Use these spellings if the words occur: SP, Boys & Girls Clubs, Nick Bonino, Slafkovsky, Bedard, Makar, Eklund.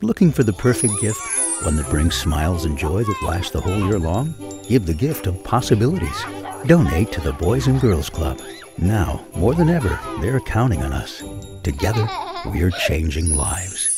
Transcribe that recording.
Looking for the perfect gift, one that brings smiles and joy that lasts the whole year long? Give the gift of possibilities. Donate to the Boys and Girls Club. Now, more than ever, they're counting on us. Together, we're changing lives.